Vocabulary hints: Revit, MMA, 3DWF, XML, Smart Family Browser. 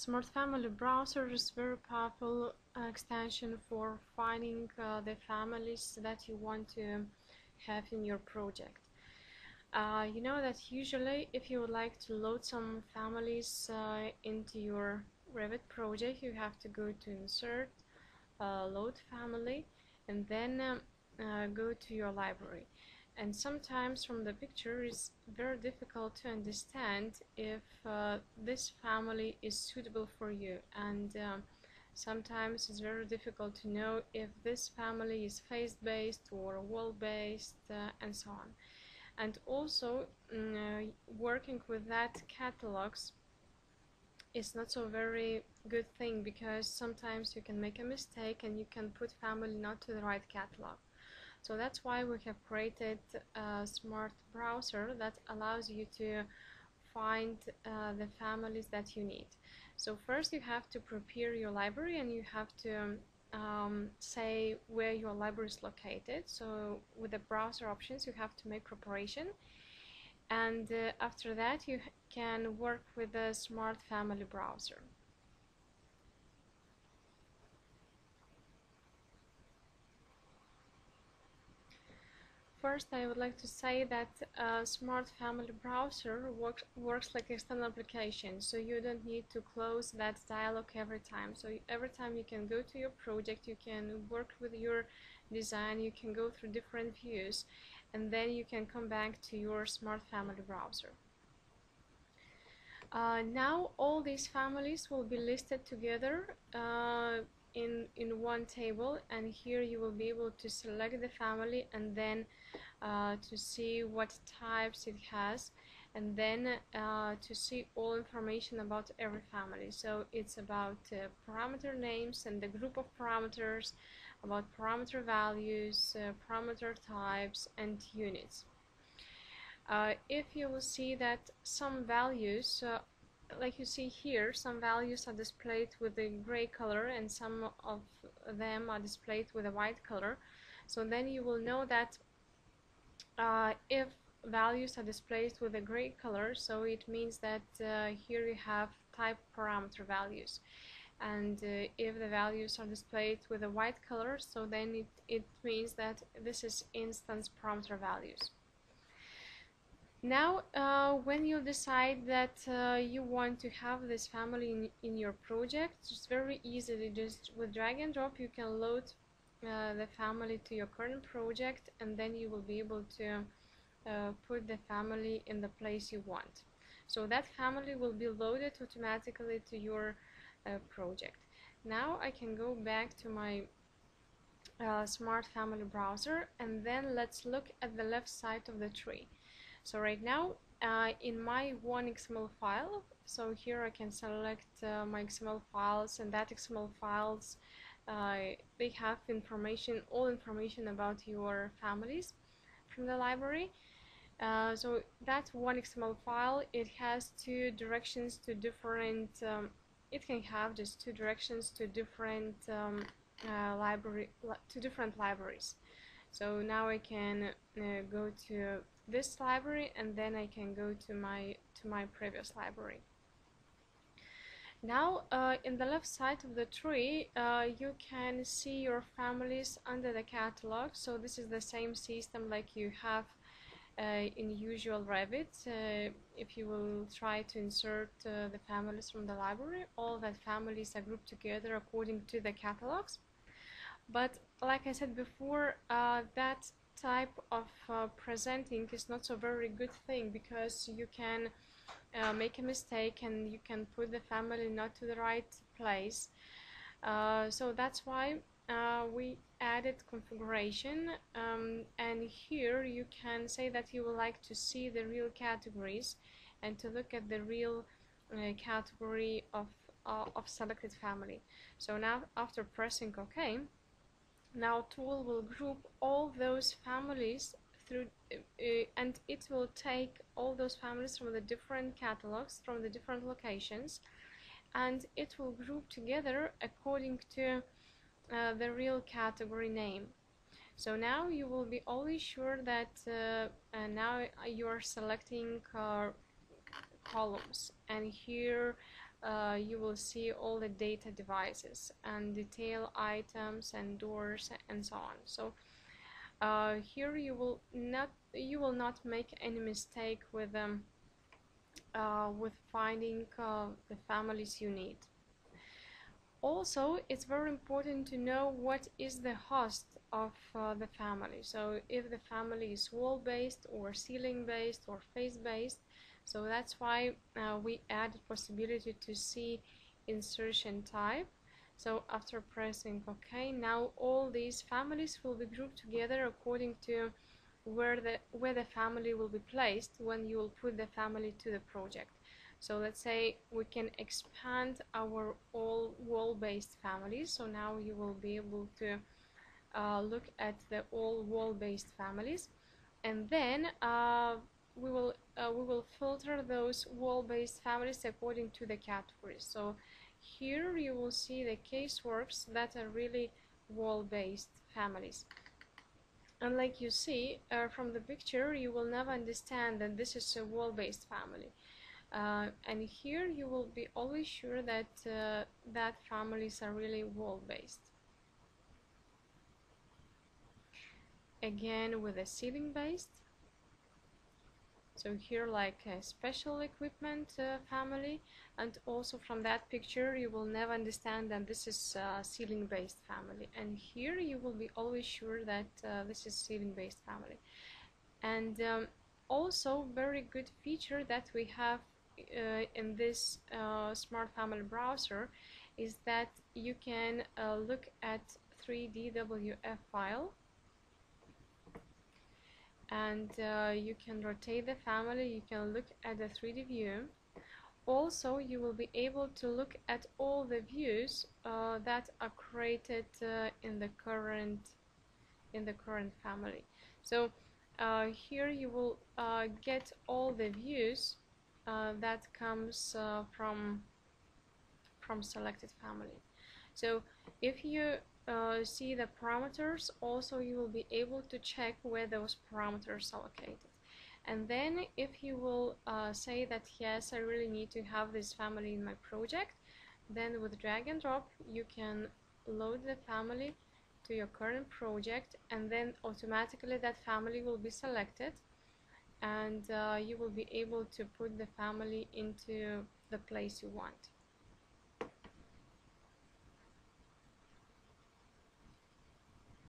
Smart Family Browser is very powerful extension for finding the families that you want to have in your project. You know that usually if you would like to load some families into your Revit project, you have to go to Insert, Load Family, and then go to your library. And sometimes from the picture it's very difficult to understand if this family is suitable for you, and sometimes it's very difficult to know if this family is face-based or wall-based and so on. And also working with that catalogs is not so very good thing, because sometimes you can make a mistake and you can put family not to the right catalog. So that's why we have created a smart browser that allows you to find the families that you need. So first you have to prepare your library, and you have to say where your library is located. So with the browser options you have to make preparation, and after that you can work with the Smart Family Browser. First, I would like to say that Smart Family Browser works like external application, so you don't need to close that dialog every time. So every time you can go to your project, you can work with your design, you can go through different views, and then you can come back to your Smart Family Browser. Now all these families will be listed together in one table, and here you will be able to select the family and then to see what types it has, and then to see all information about every family. So it's about parameter names and the group of parameters, about parameter values, parameter types and units. If you will see that some values like you see here, some values are displayed with the gray color and some of them are displayed with a white color. So then you will know that if values are displayed with a gray color, so it means that here you have type parameter values, and if the values are displayed with a white color, so then it means that this is instance parameter values. Now when you decide that you want to have this family in your project, it's very easy to just with drag and drop you can load the family to your current project, and then you will be able to put the family in the place you want. So that family will be loaded automatically to your project. Now I can go back to my Smart Family Browser, and then let's look at the left side of the tree. So right now in my one XML file, so here I can select my XML files, and that XML files they have information, all information about your families from the library. So that one XML file, it has two directions to different it can have just two directions to different libraries. So now I can go to this library, and then I can go to my previous library. Now in the left side of the tree you can see your families under the catalog. So this is the same system like you have in usual Revit. If you will try to insert the families from the library, all that families are grouped together according to the catalogs. But like I said before, that type of presenting is not so very good thing, because you can make a mistake and you can put the family not to the right place. So that's why we added configuration, and here you can say that you would like to see the real categories and to look at the real category of selected family. So now after pressing OK, now tool will group all those families through and it will take all those families from the different catalogs, from the different locations, and it will group together according to the real category name. So now you will be always sure that now you are selecting columns, and here you will see all the data devices and detail items and doors and so on. So here you will not make any mistake with finding the families you need. Also, it's very important to know what is the host of the family. So if the family is wall-based or ceiling-based or face-based, so that's why we added possibility to see insertion type. So after pressing OK, now all these families will be grouped together according to where the family will be placed when you will put the family to the project. So let's say we can expand our all wall-based families. So now you will be able to look at the all wall-based families, and then we will filter those wall-based families according to the categories. So here you will see the caseworks that are really wall-based families. And like you see from the picture, you will never understand that this is a wall-based family. And here you will be always sure that that families are really wall-based. Again with a ceiling-based. So here like a special equipment family, and also from that picture you will never understand that this is a ceiling-based family. And here you will be always sure that this is ceiling-based family. And also very good feature that we have in this Smart Family Browser is that you can look at 3DWF file, and you can rotate the family, you can look at the 3D view. Also you will be able to look at all the views that are created in the current family. So here you will get all the views that comes from selected family. So if you see the parameters, also you will be able to check where those parameters are located. And then if you will say that yes, I really need to have this family in my project, then with drag and drop you can load the family to your current project, and then automatically that family will be selected, and you will be able to put the family into the place you want.